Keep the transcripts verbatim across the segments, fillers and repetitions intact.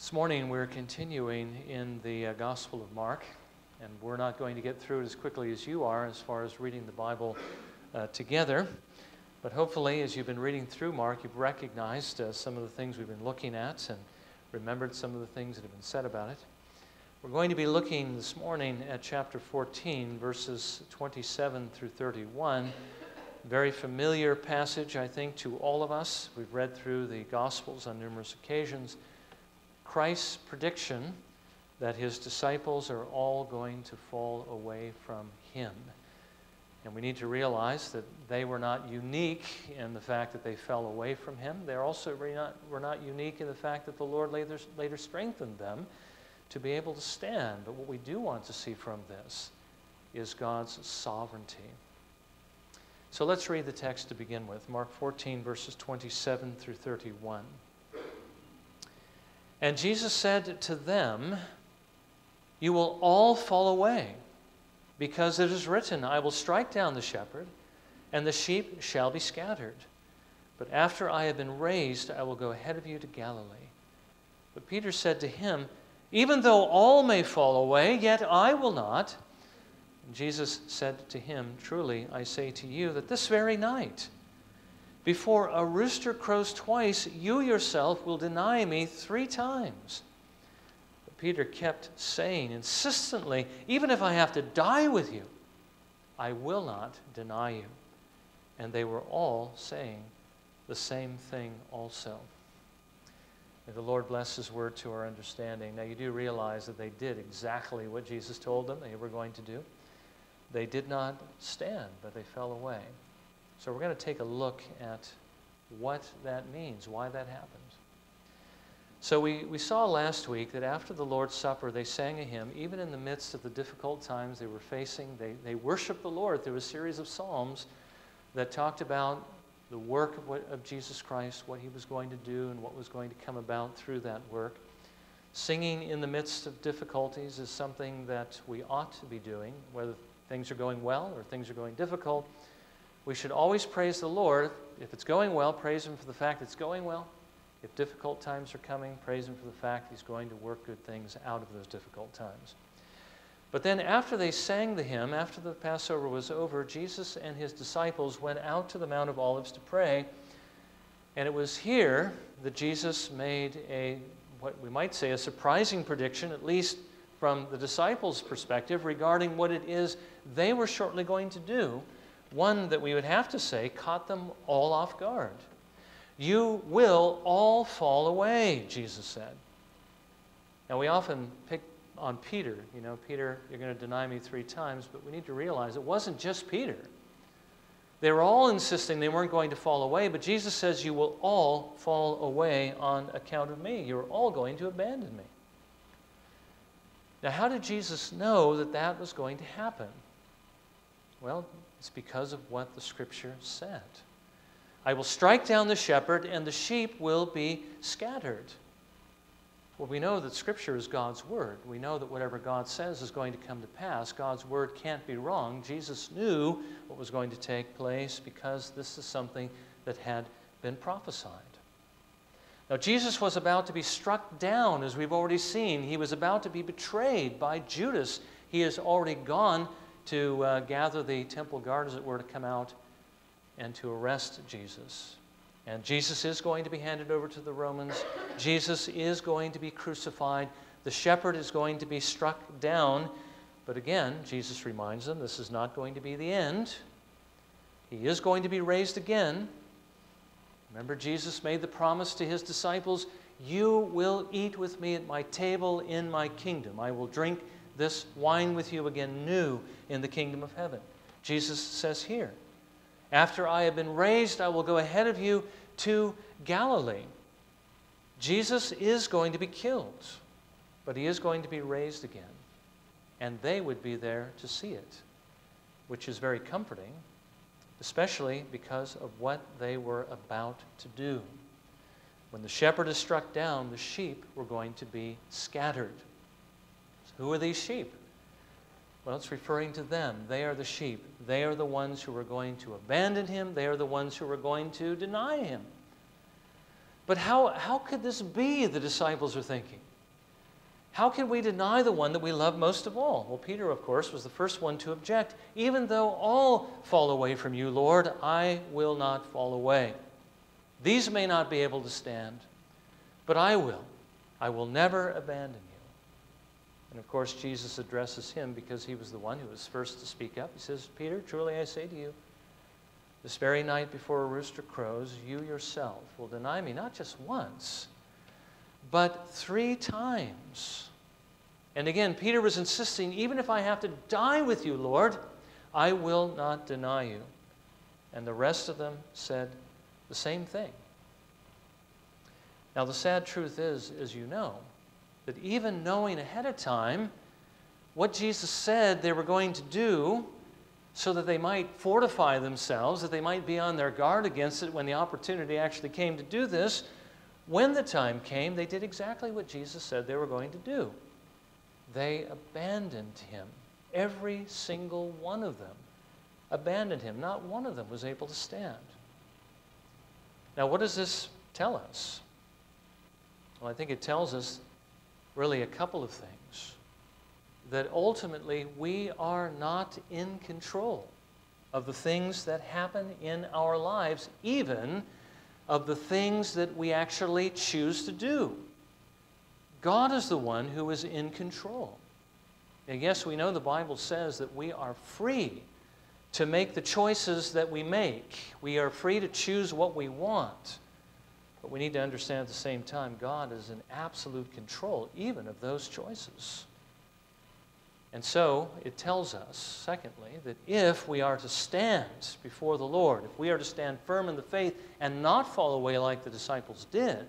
This morning we're continuing in the uh, Gospel of Mark, and we're not going to get through it as quickly as you are as far as reading the Bible uh, together. But hopefully as you've been reading through Mark, you've recognized uh, some of the things we've been looking at and remembered some of the things that have been said about it. We're going to be looking this morning at chapter fourteen, verses twenty-seven through thirty-one. Very familiar passage, I think, to all of us. We've read through the Gospels on numerous occasions. Christ's prediction that his disciples are all going to fall away from him. And we need to realize that they were not unique in the fact that they fell away from him. They also were not unique in the fact that the Lord later, later strengthened them to be able to stand. But what we do want to see from this is God's sovereignty. So let's read the text to begin with. Mark fourteen, verses twenty-seven through thirty-one. And Jesus said to them, "You will all fall away, because it is written, I will strike down the shepherd, and the sheep shall be scattered. But after I have been raised, I will go ahead of you to Galilee." But Peter said to him, "Even though all may fall away, yet I will not." And Jesus said to him, "Truly I say to you that this very night, before a rooster crows twice, you yourself will deny me three times." But Peter kept saying insistently, "Even if I have to die with you, I will not deny you." And they were all saying the same thing also. May the Lord bless his word to our understanding. Now you do realize that they did exactly what Jesus told them they were going to do. They did not stand, but they fell away. So we're going to take a look at what that means, why that happened. So we, we saw last week that after the Lord's Supper, they sang a hymn. Even in the midst of the difficult times they were facing, they, they worshiped the Lord through a series of psalms that talked about the work of, what, of Jesus Christ, what he was going to do and what was going to come about through that work. Singing in the midst of difficulties is something that we ought to be doing, whether things are going well or things are going difficult. We should always praise the Lord. If it's going well, praise him for the fact it's going well. If difficult times are coming, praise him for the fact he's going to work good things out of those difficult times. But then after they sang the hymn, after the Passover was over, Jesus and his disciples went out to the Mount of Olives to pray. And it was here that Jesus made a, what we might say, a surprising prediction, at least from the disciples' perspective, regarding what it is they were shortly going to do. One that we would have to say caught them all off guard. "You will all fall away," Jesus said. Now we often pick on Peter. You know, "Peter, you're going to deny me three times," but we need to realize it wasn't just Peter. They were all insisting they weren't going to fall away, but Jesus says, "You will all fall away on account of me. You're all going to abandon me." Now how did Jesus know that that was going to happen? Well, it's because of what the Scripture said. "I will strike down the shepherd, and the sheep will be scattered." Well, we know that Scripture is God's Word. We know that whatever God says is going to come to pass. God's Word can't be wrong. Jesus knew what was going to take place because this is something that had been prophesied. Now, Jesus was about to be struck down, as we've already seen. He was about to be betrayed by Judas. He has already gone to uh, gather the temple guard, as it were, to come out and to arrest Jesus. And Jesus is going to be handed over to the Romans. Jesus is going to be crucified. The shepherd is going to be struck down. But again, Jesus reminds them this is not going to be the end. He is going to be raised again. Remember, Jesus made the promise to his disciples, "You will eat with me at my table in my kingdom. I will drink this wine with you again new in the kingdom of heaven." Jesus says here, "After I have been raised, I will go ahead of you to Galilee." Jesus is going to be killed, but he is going to be raised again. And they would be there to see it, which is very comforting, especially because of what they were about to do. When the shepherd is struck down, the sheep were going to be scattered. Who are these sheep? Well, it's referring to them. They are the sheep. They are the ones who are going to abandon him. They are the ones who are going to deny him. But how, how could this be, the disciples are thinking? How can we deny the one that we love most of all? Well, Peter, of course, was the first one to object. Even though all fall away from you, Lord, I will not fall away. These may not be able to stand, but I will. I will never abandon you. And of course, Jesus addresses him because he was the one who was first to speak up. He says, Peter, truly I say to you, this very night before a rooster crows, you yourself will deny me not just once, but three times. And again, Peter was insisting, even if I have to die with you, Lord, I will not deny you. And the rest of them said the same thing. Now, the sad truth is, as you know, that even knowing ahead of time what Jesus said they were going to do so that they might fortify themselves, that they might be on their guard against it when the opportunity actually came to do this, when the time came, they did exactly what Jesus said they were going to do. They abandoned him. Every single one of them abandoned him. Not one of them was able to stand. Now, what does this tell us? Well, I think it tells us really a couple of things. That ultimately, we are not in control of the things that happen in our lives, even of the things that we actually choose to do. God is the one who is in control. And yes, we know the Bible says that we are free to make the choices that we make. We are free to choose what we want. But we need to understand at the same time, God is in absolute control, even of those choices. And so it tells us, secondly, that if we are to stand before the Lord, if we are to stand firm in the faith and not fall away like the disciples did,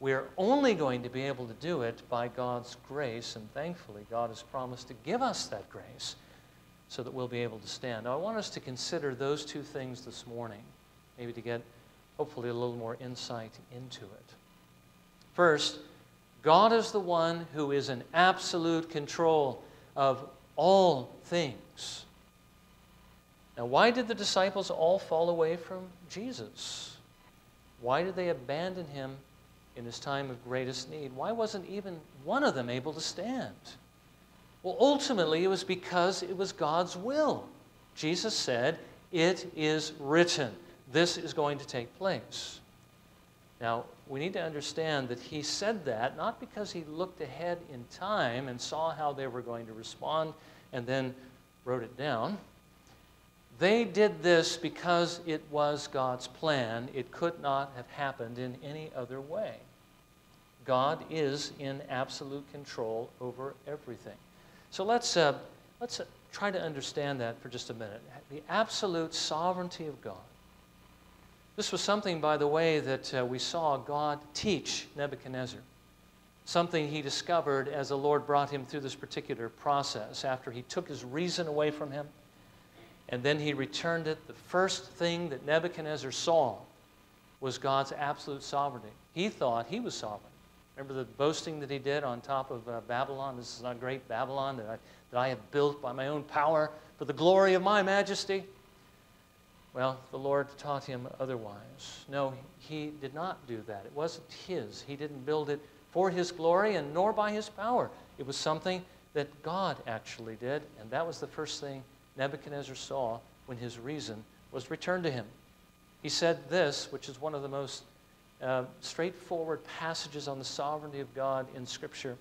we are only going to be able to do it by God's grace, and thankfully God has promised to give us that grace so that we'll be able to stand. Now I want us to consider those two things this morning, maybe to get hopefully a little more insight into it. First, God is the one who is in absolute control of all things. Now, why did the disciples all fall away from Jesus? Why did they abandon him in his time of greatest need? Why wasn't even one of them able to stand? Well, ultimately, it was because it was God's will. Jesus said, "It is written. This is going to take place." Now, we need to understand that he said that not because he looked ahead in time and saw how they were going to respond and then wrote it down. They did this because it was God's plan. It could not have happened in any other way. God is in absolute control over everything. So let's, uh, let's try to understand that for just a minute. The absolute sovereignty of God. This was something, by the way, that uh, we saw God teach Nebuchadnezzar, something he discovered as the Lord brought him through this particular process. After he took his reason away from him, and then he returned it, the first thing that Nebuchadnezzar saw was God's absolute sovereignty. He thought he was sovereign. Remember the boasting that he did on top of uh, Babylon? This is not great Babylon that I, that I have built by my own power for the glory of my majesty. Well, the Lord taught him otherwise. No, he did not do that. It wasn't his. He didn't build it for his glory and nor by his power. It was something that God actually did, and that was the first thing Nebuchadnezzar saw when his reason was returned to him. He said this, which is one of the most uh, straightforward passages on the sovereignty of God in Scripture.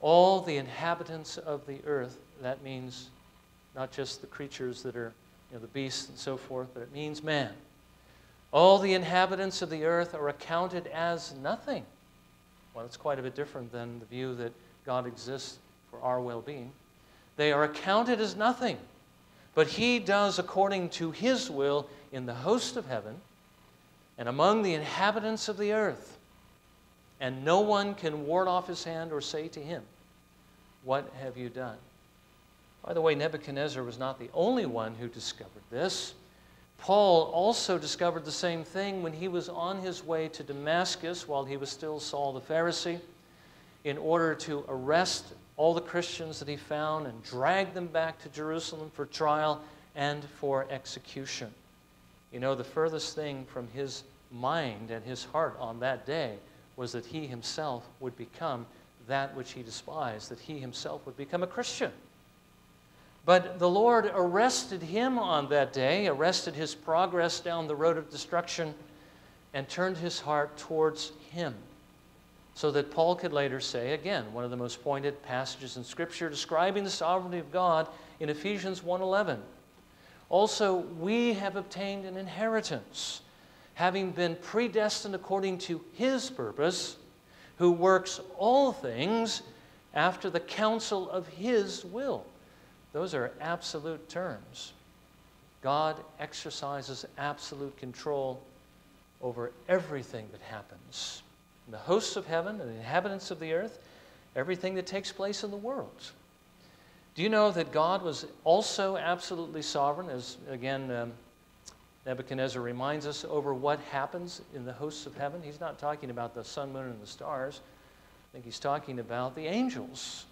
All the inhabitants of the earth, that means not just the creatures that are You know, the beasts and so forth, but it means man. All the inhabitants of the earth are accounted as nothing. Well, it's quite a bit different than the view that God exists for our well-being. They are accounted as nothing, but he does according to his will in the host of heaven and among the inhabitants of the earth. And no one can ward off his hand or say to him, "What have you done?" By the way, Nebuchadnezzar was not the only one who discovered this. Paul also discovered the same thing when he was on his way to Damascus while he was still Saul the Pharisee, in order to arrest all the Christians that he found and drag them back to Jerusalem for trial and for execution. You know, the furthest thing from his mind and his heart on that day was that he himself would become that which he despised, that he himself would become a Christian. But the Lord arrested him on that day, arrested his progress down the road of destruction, and turned his heart towards him, so that Paul could later say, again, one of the most pointed passages in Scripture describing the sovereignty of God in Ephesians one eleven, "Also we have obtained an inheritance, having been predestined according to his purpose, who works all things after the counsel of his will." Those are absolute terms. God exercises absolute control over everything that happens. In the hosts of heaven and the inhabitants of the earth, everything that takes place in the world. Do you know that God was also absolutely sovereign, as again um, Nebuchadnezzar reminds us, over what happens in the hosts of heaven? He's not talking about the sun, moon, and the stars. I think he's talking about the angels.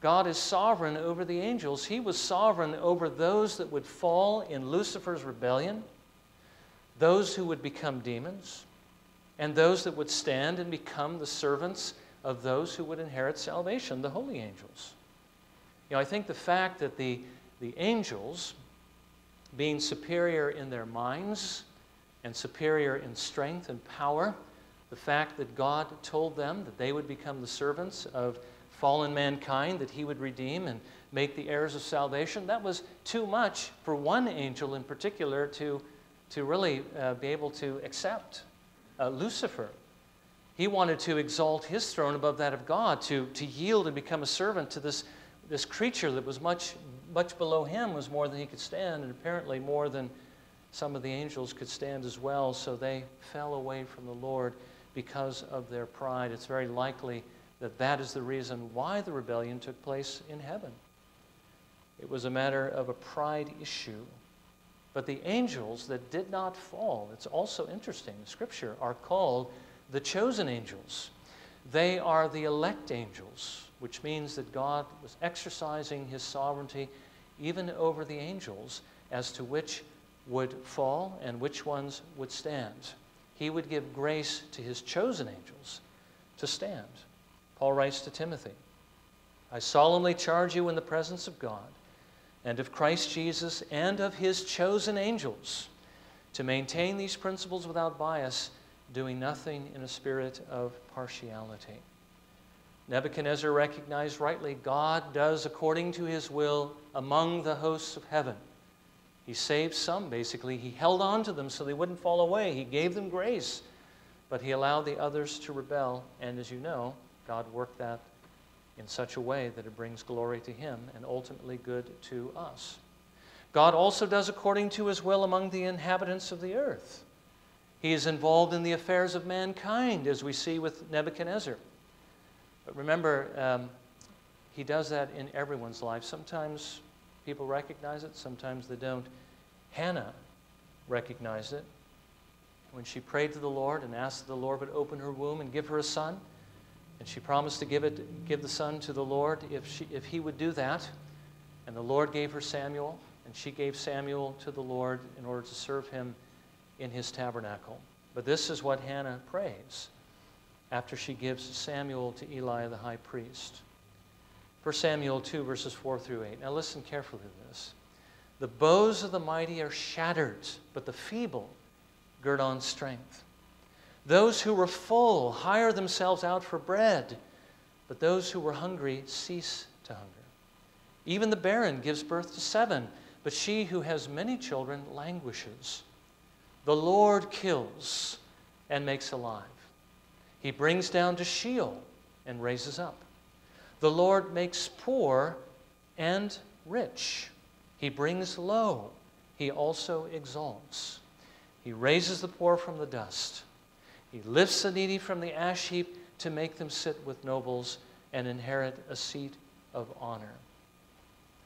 God is sovereign over the angels. He was sovereign over those that would fall in Lucifer's rebellion, those who would become demons, and those that would stand and become the servants of those who would inherit salvation, the holy angels. You know, I think the fact that the, the angels, being superior in their minds and superior in strength and power, the fact that God told them that they would become the servants of fallen mankind, that he would redeem and make the heirs of salvation, that was too much for one angel in particular to, to really uh, be able to accept. Uh, Lucifer, he wanted to exalt his throne above that of God, to, to yield and become a servant to this, this creature that was much, much below him, was more than he could stand, and apparently more than some of the angels could stand as well, so they fell away from the Lord because of their pride. It's very likely that that is the reason why the rebellion took place in heaven. It was a matter of a pride issue. But the angels that did not fall, it's also interesting, the Scripture, are called the chosen angels. They are the elect angels, which means that God was exercising his sovereignty even over the angels as to which would fall and which ones would stand. He would give grace to his chosen angels to stand. Paul writes to Timothy, "I solemnly charge you in the presence of God and of Christ Jesus and of his chosen angels to maintain these principles without bias, doing nothing in a spirit of partiality." Nebuchadnezzar recognized rightly, God does according to his will among the hosts of heaven. He saved some, basically. He held on to them so they wouldn't fall away. He gave them grace, but he allowed the others to rebel, and as you know, God worked that in such a way that it brings glory to him and ultimately good to us. God also does according to his will among the inhabitants of the earth. He is involved in the affairs of mankind, as we see with Nebuchadnezzar. But remember, um, he does that in everyone's life. Sometimes people recognize it, sometimes they don't. Hannah recognized it. When she prayed to the Lord and asked that the Lord would open her womb and give her a son, and she promised to give, it, give the son to the Lord if, she, if he would do that. And the Lord gave her Samuel, and she gave Samuel to the Lord in order to serve him in his tabernacle. But this is what Hannah prays after she gives Samuel to Eli the high priest. First Samuel two, verses four through eight. Now listen carefully to this. "The bows of the mighty are shattered, but the feeble gird on strength. Those who were full hire themselves out for bread, but those who were hungry cease to hunger. Even the barren gives birth to seven, but she who has many children languishes. The Lord kills and makes alive. He brings down to Sheol and raises up. The Lord makes poor and rich. He brings low. He also exalts. He raises the poor from the dust. He lifts the needy from the ash heap to make them sit with nobles and inherit a seat of honor."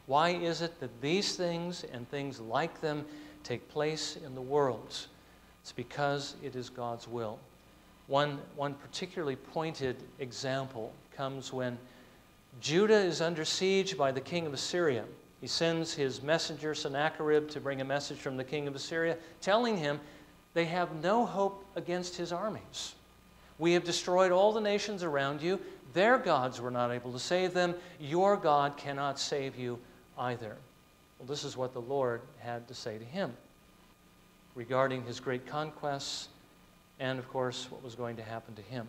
Why is it that these things and things like them take place in the world? It's because it is God's will. One, one particularly pointed example comes when Judah is under siege by the king of Assyria. He sends his messenger Sennacherib to bring a message from the king of Assyria telling him they have no hope against his armies. We have destroyed all the nations around you. Their gods were not able to save them. Your God cannot save you either. Well, this is what the Lord had to say to him regarding his great conquests and, of course, what was going to happen to him.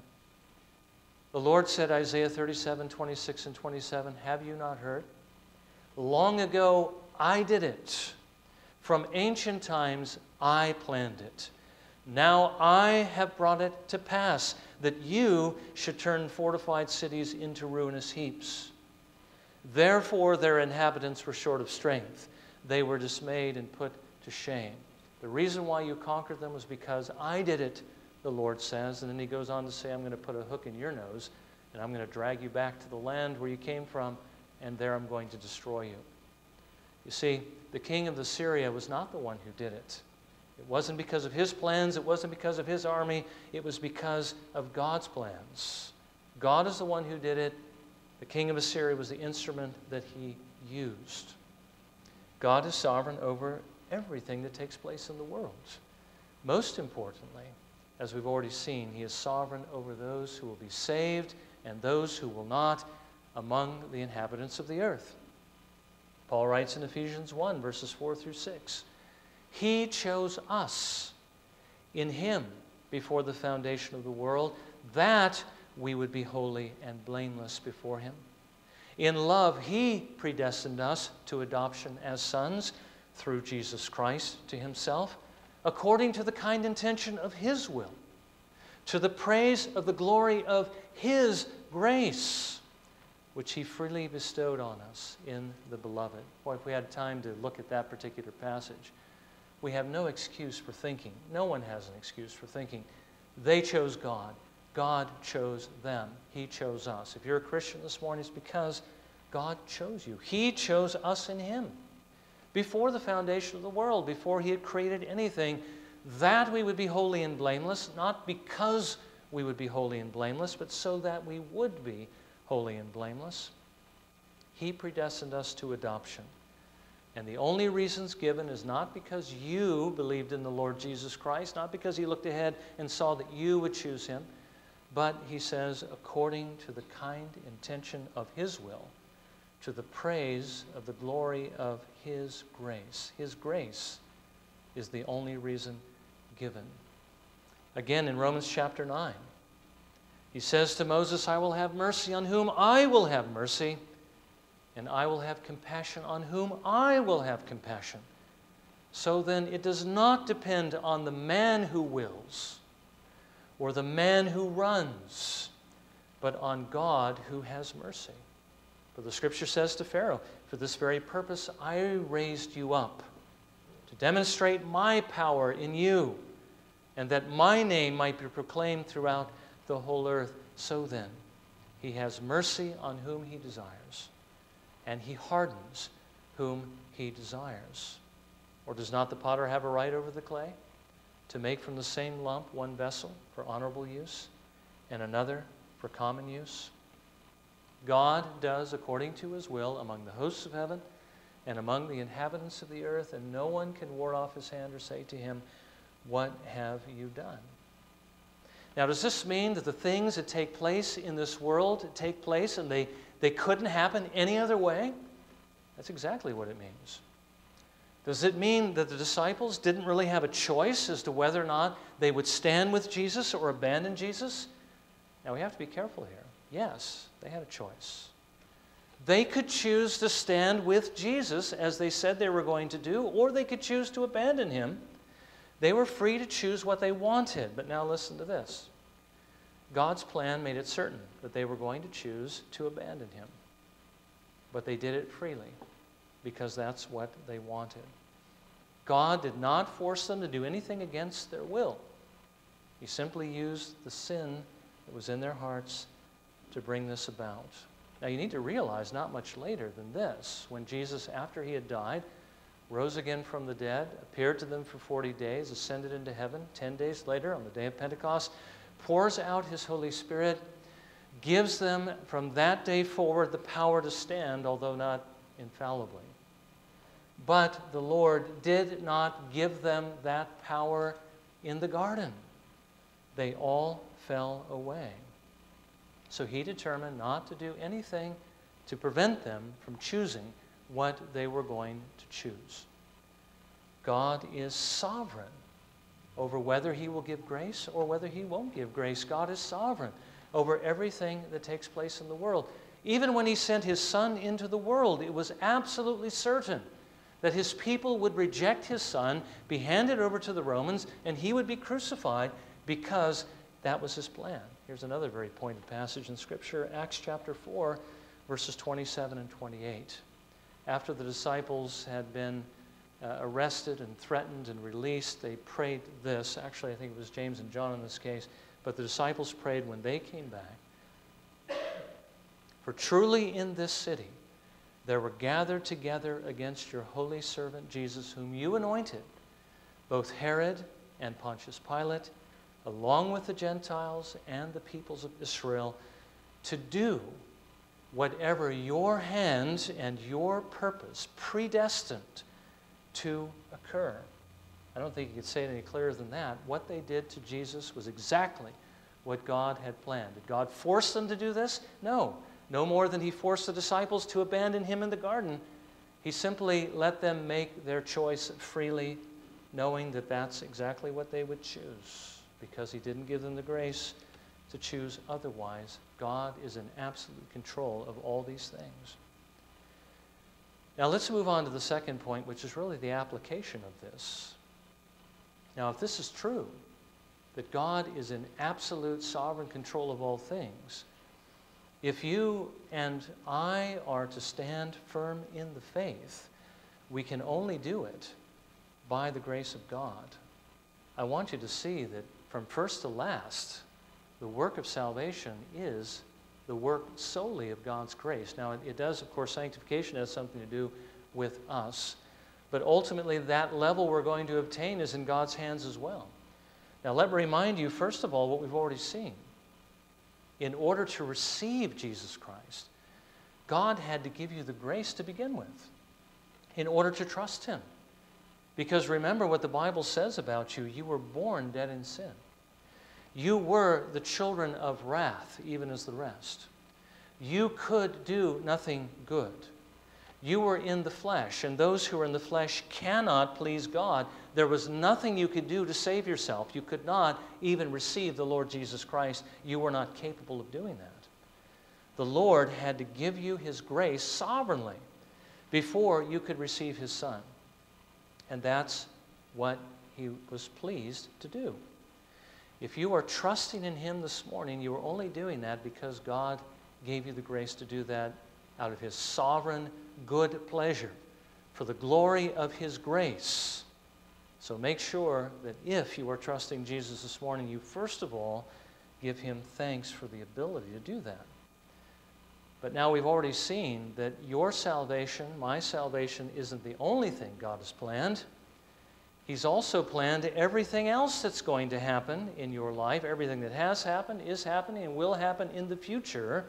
The Lord said, Isaiah thirty-seven, twenty-six and twenty-seven, have you not heard? Long ago I did it. From ancient times I planned it. Now I have brought it to pass, that you should turn fortified cities into ruinous heaps. Therefore their inhabitants were short of strength. They were dismayed and put to shame. The reason why you conquered them was because I did it, the Lord says. And then he goes on to say, I'm going to put a hook in your nose, and I'm going to drag you back to the land where you came from, and there I'm going to destroy you. You see, the king of Assyria was not the one who did it. It wasn't because of his plans. It wasn't because of his army. It was because of God's plans. God is the one who did it. The king of Assyria was the instrument that he used. God is sovereign over everything that takes place in the world. Most importantly, as we've already seen, he is sovereign over those who will be saved and those who will not among the inhabitants of the earth. Paul writes in Ephesians one, verses four through six, he chose us in him before the foundation of the world, that we would be holy and blameless before him. In love, he predestined us to adoption as sons through Jesus Christ to himself, according to the kind intention of his will, to the praise of the glory of his grace, which he freely bestowed on us in the beloved. Boy, if we had time to look at that particular passage, we have no excuse for thinking. No one has an excuse for thinking. They chose God. God chose them. He chose us. If you're a Christian this morning, it's because God chose you. He chose us in him. Before the foundation of the world, before he had created anything, that we would be holy and blameless, not because we would be holy and blameless, but so that we would be holy and blameless. He predestined us to adoption. And the only reasons given is not because you believed in the Lord Jesus Christ, not because he looked ahead and saw that you would choose him, but he says, according to the kind intention of his will, to the praise of the glory of his grace. His grace is the only reason given. Again, in Romans chapter nine, he says to Moses, I will have mercy on whom I will have mercy, and I will have compassion on whom I will have compassion. So then, it does not depend on the man who wills or the man who runs, but on God who has mercy. For the scripture says to Pharaoh, for this very purpose I raised you up, to demonstrate my power in you, and that my name might be proclaimed throughout the whole earth. So then, he has mercy on whom he desires, and he hardens whom he desires. Or does not the potter have a right over the clay to make from the same lump one vessel for honorable use and another for common use? God does according to his will among the hosts of heaven and among the inhabitants of the earth, and no one can ward off his hand or say to him, what have you done? Now, does this mean that the things that take place in this world take place and they, they couldn't happen any other way? That's exactly what it means. Does it mean that the disciples didn't really have a choice as to whether or not they would stand with Jesus or abandon Jesus? Now, we have to be careful here. Yes, they had a choice. They could choose to stand with Jesus, as they said they were going to do, or they could choose to abandon him. They were free to choose what they wanted. But now listen to this. God's plan made it certain that they were going to choose to abandon him. But they did it freely, because that's what they wanted. God did not force them to do anything against their will. He simply used the sin that was in their hearts to bring this about. Now, you need to realize not much later than this, when Jesus, after he had died, rose again from the dead, appeared to them for forty days, ascended into heaven, ten days later, on the day of Pentecost, pours out his Holy Spirit, gives them from that day forward the power to stand, although not infallibly. But the Lord did not give them that power in the garden. They all fell away. So he determined not to do anything to prevent them from choosing what they were going to choose. God is sovereign over whether he will give grace or whether he won't give grace. God is sovereign over everything that takes place in the world. Even when he sent his son into the world, it was absolutely certain that his people would reject his son, be handed over to the Romans, and he would be crucified because that was his plan. Here's another very pointed passage in Scripture, Acts chapter four, verses twenty-seven and twenty-eight. After the disciples had been uh, arrested and threatened and released, they prayed this. Actually, I think it was James and John in this case, but the disciples prayed when they came back. For truly in this city there were gathered together against your holy servant Jesus, whom you anointed, both Herod and Pontius Pilate, along with the Gentiles and the peoples of Israel, to do whatever your hand and your purpose predestined to occur. I don't think you could say it any clearer than that. What they did to Jesus was exactly what God had planned. Did God force them to do this? No. No more than he forced the disciples to abandon him in the garden. He simply let them make their choice freely, knowing that that's exactly what they would choose, because he didn't give them the grace to choose otherwise. God is in absolute control of all these things. Now let's move on to the second point, which is really the application of this. Now, if this is true, that God is in absolute sovereign control of all things, if you and I are to stand firm in the faith, we can only do it by the grace of God. I want you to see that from first to last, the work of salvation is the work solely of God's grace. Now, it, it does, of course, sanctification has something to do with us, but ultimately that level we're going to obtain is in God's hands as well. Now, let me remind you, first of all, what we've already seen. In order to receive Jesus Christ, God had to give you the grace to begin with in order to trust him. Because remember what the Bible says about you. You were born dead in sin. You were the children of wrath, even as the rest. You could do nothing good. You were in the flesh, and those who are in the flesh cannot please God. There was nothing you could do to save yourself. You could not even receive the Lord Jesus Christ. You were not capable of doing that. The Lord had to give you his grace sovereignly before you could receive his Son. And that's what he was pleased to do. If you are trusting in him this morning, you are only doing that because God gave you the grace to do that out of his sovereign good pleasure, for the glory of his grace. So make sure that if you are trusting Jesus this morning, you first of all give him thanks for the ability to do that. But now we've already seen that your salvation, my salvation, isn't the only thing God has planned. He's also planned everything else that's going to happen in your life. Everything that has happened, is happening, and will happen in the future.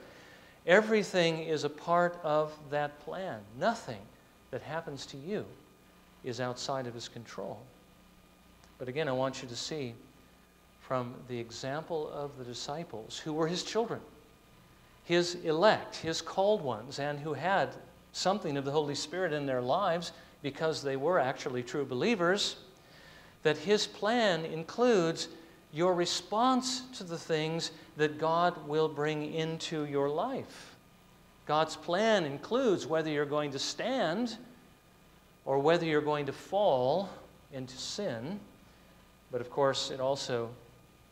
Everything is a part of that plan. Nothing that happens to you is outside of his control. But again, I want you to see from the example of the disciples, who were his children, his elect, his called ones, and who had something of the Holy Spirit in their lives because they were actually true believers, that his plan includes your response to the things that God will bring into your life. God's plan includes whether you're going to stand or whether you're going to fall into sin. But of course, it also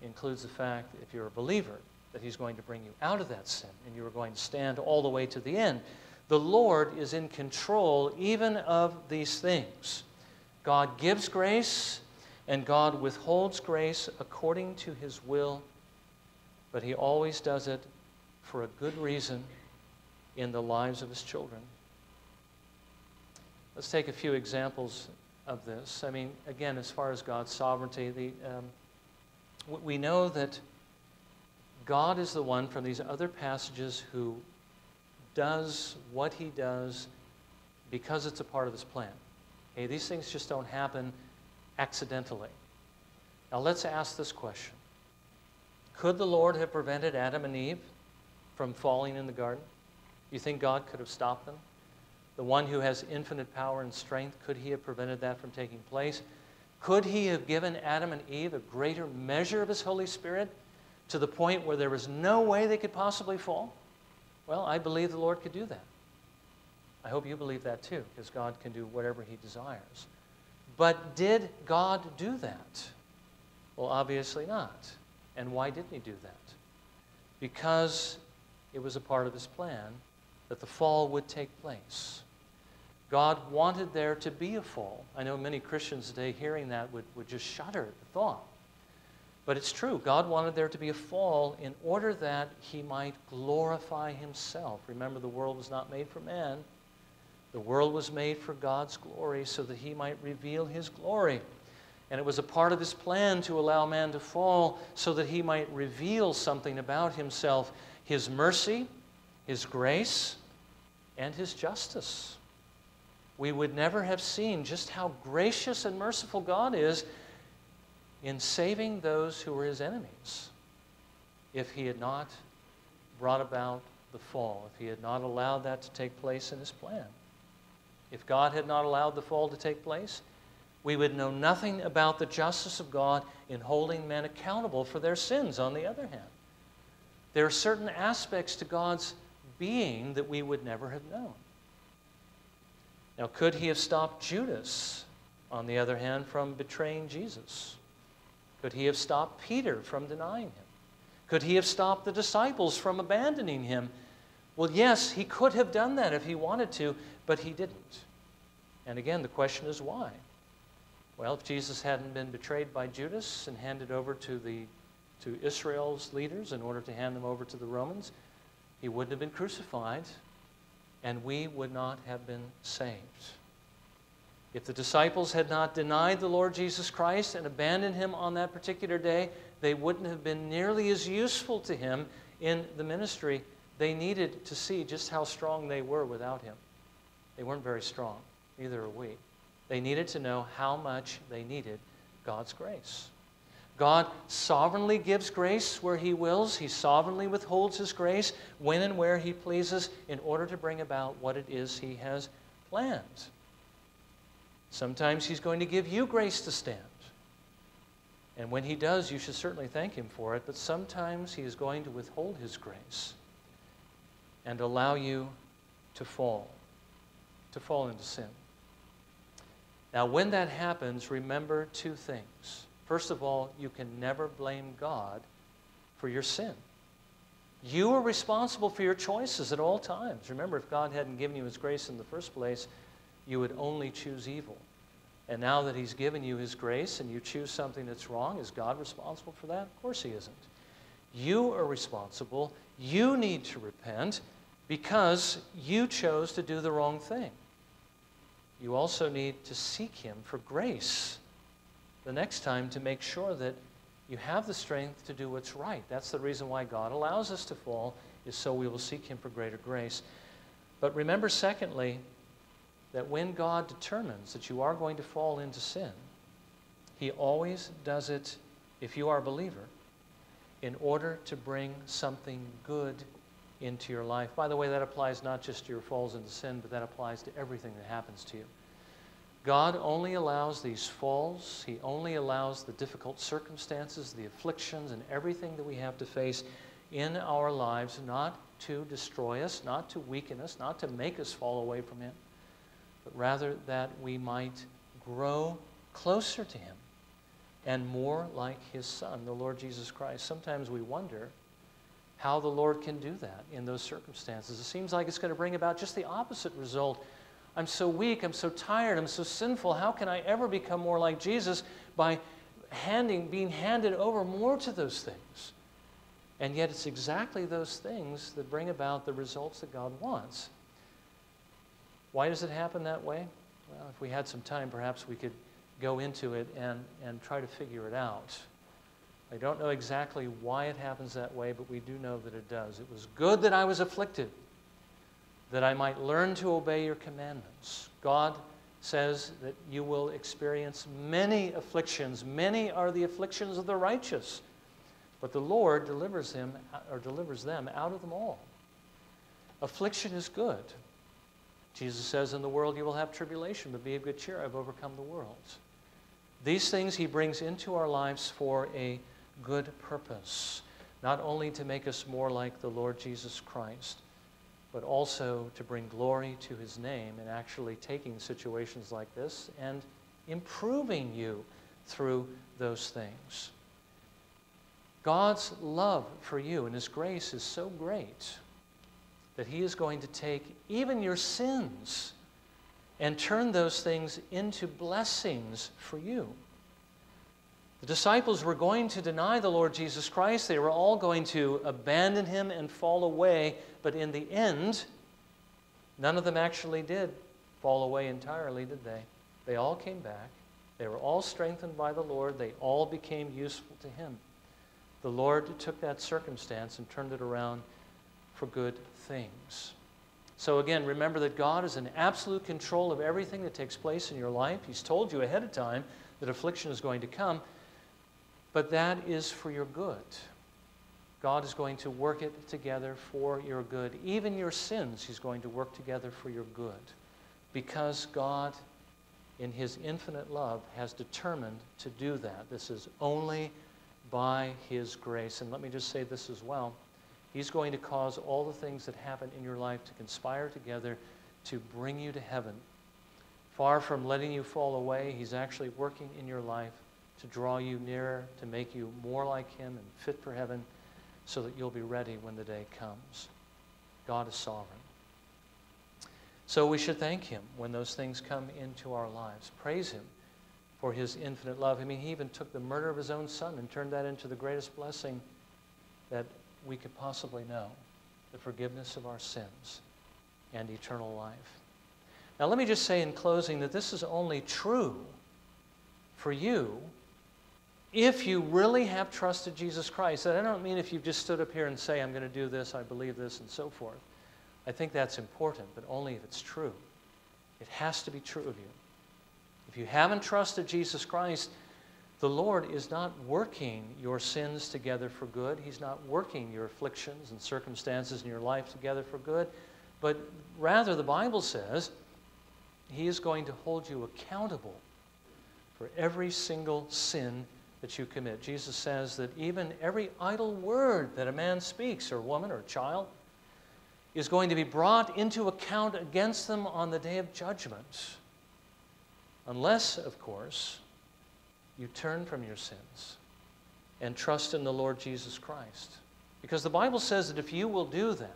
includes the fact, if you're a believer, that he's going to bring you out of that sin and you are going to stand all the way to the end. The Lord is in control even of these things. God gives grace, and God withholds grace according to his will, but he always does it for a good reason in the lives of his children. Let's take a few examples of this. I mean, again, as far as God's sovereignty, the, um, we know that God is the one from these other passages who does what he does because it's a part of his plan. Okay, these things just don't happen accidentally. Now let's ask this question. Could the Lord have prevented Adam and Eve from falling in the garden? You think God could have stopped them? The one who has infinite power and strength, could he have prevented that from taking place? Could he have given Adam and Eve a greater measure of his Holy Spirit to the point where there was no way they could possibly fall? Well, I believe the Lord could do that. I hope you believe that too, because God can do whatever he desires. But did God do that? Well, obviously not. And why didn't he do that? Because it was a part of his plan that the fall would take place. God wanted there to be a fall. I know many Christians today hearing that would, would just shudder at the thought. But it's true. God wanted there to be a fall in order that he might glorify himself. Remember, the world was not made for man. The world was made for God's glory so that he might reveal his glory. And it was a part of his plan to allow man to fall so that he might reveal something about himself, his mercy, his grace, and his justice. We would never have seen just how gracious and merciful God is in saving those who were his enemies if he had not brought about the fall, if he had not allowed that to take place in his plan. If God had not allowed the fall to take place, we would know nothing about the justice of God in holding men accountable for their sins, on the other hand. There are certain aspects to God's being that we would never have known. Now, could he have stopped Judas, on the other hand, from betraying Jesus? Could he have stopped Peter from denying him? Could he have stopped the disciples from abandoning him? Well, yes, he could have done that if he wanted to, but he didn't. And again, the question is why? Well, if Jesus hadn't been betrayed by Judas and handed over to, the, to Israel's leaders in order to hand them over to the Romans, he wouldn't have been crucified, and we would not have been saved. If the disciples had not denied the Lord Jesus Christ and abandoned him on that particular day, they wouldn't have been nearly as useful to him in the ministry. They needed to see just how strong they were without him. They weren't very strong, neither are we. They needed to know how much they needed God's grace. God sovereignly gives grace where he wills. He sovereignly withholds his grace when and where he pleases in order to bring about what it is he has planned. Sometimes he's going to give you grace to stand. And when he does, you should certainly thank him for it. But sometimes he is going to withhold his grace and allow you to fall, to fall into sin. Now, when that happens, remember two things. First of all, you can never blame God for your sin. You are responsible for your choices at all times. Remember, if God hadn't given you his grace in the first place, you would only choose evil. And now that he's given you his grace and you choose something that's wrong, is God responsible for that? Of course he isn't. You are responsible. You need to repent because you chose to do the wrong thing. You also need to seek him for grace the next time to make sure that you have the strength to do what's right. That's the reason why God allows us to fall, is so we will seek him for greater grace. But remember, secondly, that when God determines that you are going to fall into sin, he always does it, if you are a believer, in order to bring something good into your life. By the way, that applies not just to your falls into sin, but that applies to everything that happens to you. God only allows these falls. He only allows the difficult circumstances, the afflictions, and everything that we have to face in our lives, not to destroy us, not to weaken us, not to make us fall away from him, but rather that we might grow closer to him and more like his Son, the Lord Jesus Christ. Sometimes we wonder how the Lord can do that in those circumstances. It seems like it's going to bring about just the opposite result. I'm so weak, I'm so tired, I'm so sinful. How can I ever become more like Jesus by handing, being handed over more to those things? And yet it's exactly those things that bring about the results that God wants. Why does it happen that way? Well, if we had some time, perhaps we could go into it and, and try to figure it out. I don't know exactly why it happens that way, but we do know that it does. It was good that I was afflicted, that I might learn to obey your commandments. God says that you will experience many afflictions. Many are the afflictions of the righteous, But the Lord delivers him or delivers them out of them all. Affliction is good. Jesus says, in the world you will have tribulation, but be of good cheer, I've overcome the world. These things he brings into our lives for a good purpose, not only to make us more like the Lord Jesus Christ, but also to bring glory to his name, and actually taking situations like this and improving you through those things. God's love for you and his grace is so great that he is going to take even your sins and turn those things into blessings for you. The disciples were going to deny the Lord Jesus Christ. They were all going to abandon him and fall away. But in the end, none of them actually did fall away entirely, did they? They all came back. They were all strengthened by the Lord. They all became useful to him. The Lord took that circumstance and turned it around for good things. So again, remember that God is in absolute control of everything that takes place in your life. He's told you ahead of time that affliction is going to come, but that is for your good. God is going to work it together for your good. Even your sins, he's going to work together for your good, because God, in his infinite love, has determined to do that. This is only by his grace. And let me just say this as well. He's going to cause all the things that happen in your life to conspire together to bring you to heaven. Far from letting you fall away, he's actually working in your life to draw you nearer, to make you more like him and fit for heaven, so that you'll be ready when the day comes. God is sovereign. So we should thank him when those things come into our lives. Praise him for his infinite love. I mean, he even took the murder of his own son and turned that into the greatest blessing that we could possibly know, the forgiveness of our sins and eternal life. Now let me just say in closing that this is only true for you if you really have trusted Jesus Christ. And I don't mean if you've just stood up here and say, I'm going to do this, I believe this, and so forth. I think that's important, but only if it's true. It has to be true of you. If you haven't trusted Jesus Christ, the Lord is not working your sins together for good. He's not working your afflictions and circumstances in your life together for good. But rather, the Bible says, he is going to hold you accountable for every single sin that you commit. Jesus says that even every idle word that a man speaks, or woman, or child, is going to be brought into account against them on the day of judgment. Unless, of course, you turn from your sins and trust in the Lord Jesus Christ. Because the Bible says that if you will do that,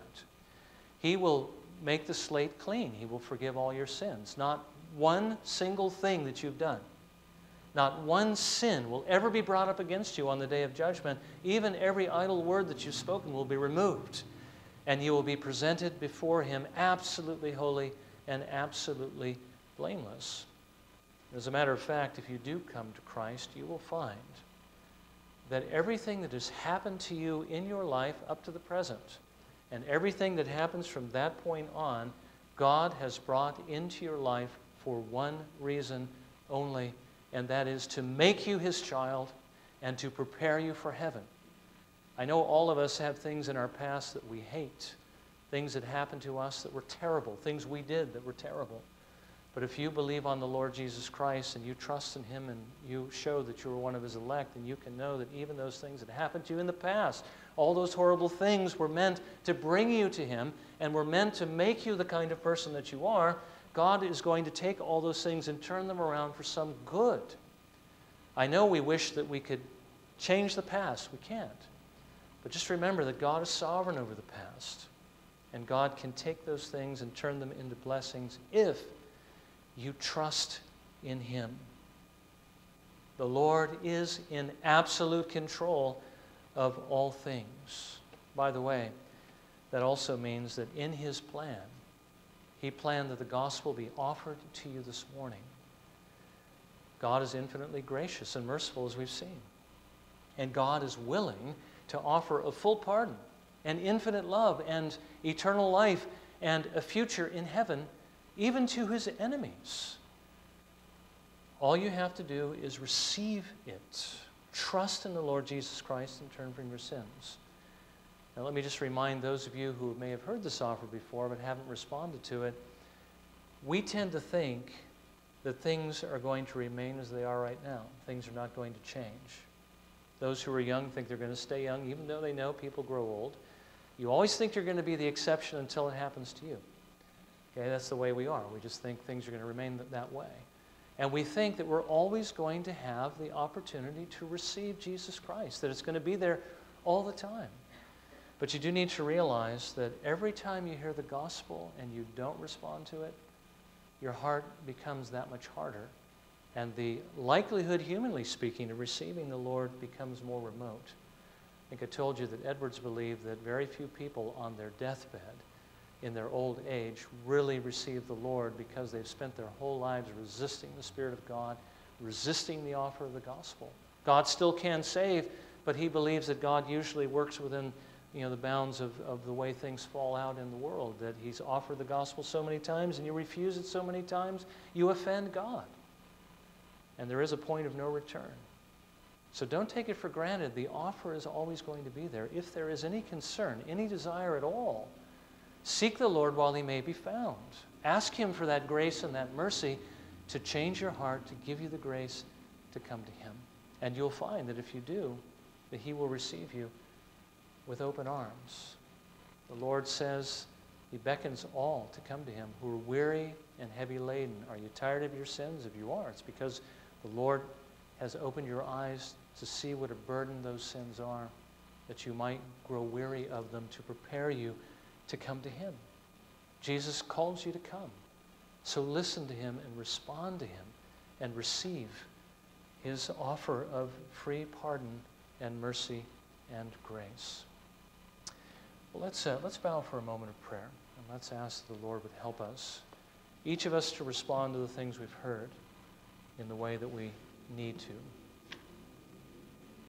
he will make the slate clean. He will forgive all your sins. Not one single thing that you've done, not one sin will ever be brought up against you on the day of judgment. Even every idle word that you've spoken will be removed, and you will be presented before him absolutely holy and absolutely blameless. As a matter of fact, if you do come to Christ, you will find that everything that has happened to you in your life up to the present, and everything that happens from that point on, God has brought into your life for one reason only, and that is to make you his child and to prepare you for heaven. I know all of us have things in our past that we hate, things that happened to us that were terrible, things we did that were terrible. But if you believe on the Lord Jesus Christ and you trust in him and you show that you are one of his elect, then you can know that even those things that happened to you in the past, all those horrible things, were meant to bring you to him and were meant to make you the kind of person that you are. God is going to take all those things and turn them around for some good. I know we wish that we could change the past. We can't. But just remember that God is sovereign over the past, and God can take those things and turn them into blessings if you trust in him. The Lord is in absolute control of all things. By the way, that also means that in his plan, he planned that the gospel be offered to you this morning. God is infinitely gracious and merciful, as we've seen. And God is willing to offer a full pardon and infinite love and eternal life and a future in heaven, even to his enemies. All you have to do is receive it Trust in the Lord Jesus Christ and turn from your sins. Now let me just remind those of you who may have heard this offer before but haven't responded to it. We tend to think that things are going to remain as they are right now. Things are not going to change. Those who are young think they're going to stay young, even though they know people grow old. You always think you're going to be the exception until it happens to you. Okay, that's the way we are. We just think things are going to remain that way. And we think that we're always going to have the opportunity to receive Jesus Christ, that it's going to be there all the time. But you do need to realize that every time you hear the gospel and you don't respond to it, your heart becomes that much harder. And the likelihood, humanly speaking, of receiving the Lord becomes more remote. I think I told you that Edwards believed that very few people on their deathbed in their old age really receive the Lord because they've spent their whole lives resisting the Spirit of God, resisting the offer of the gospel. God still can save, but he believes that God usually works within you know, the bounds of, of the way things fall out in the world, that he's offered the gospel so many times and you refuse it so many times, you offend God. And there is a point of no return. So don't take it for granted. The offer is always going to be there. If there is any concern, any desire at all, seek the Lord while he may be found. Ask him for that grace and that mercy to change your heart, to give you the grace to come to him. And you'll find that if you do, that he will receive you with open arms. The Lord says he beckons all to come to him who are weary and heavy laden. Are you tired of your sins? If you are, it's because the Lord has opened your eyes to see what a burden those sins are, that you might grow weary of them, to prepare you to come to him. Jesus calls you to come. So listen to him and respond to him and receive his offer of free pardon and mercy and grace. Well, let's, uh, let's bow for a moment of prayer and let's ask that the Lord would help us, each of us, to respond to the things we've heard in the way that we need to.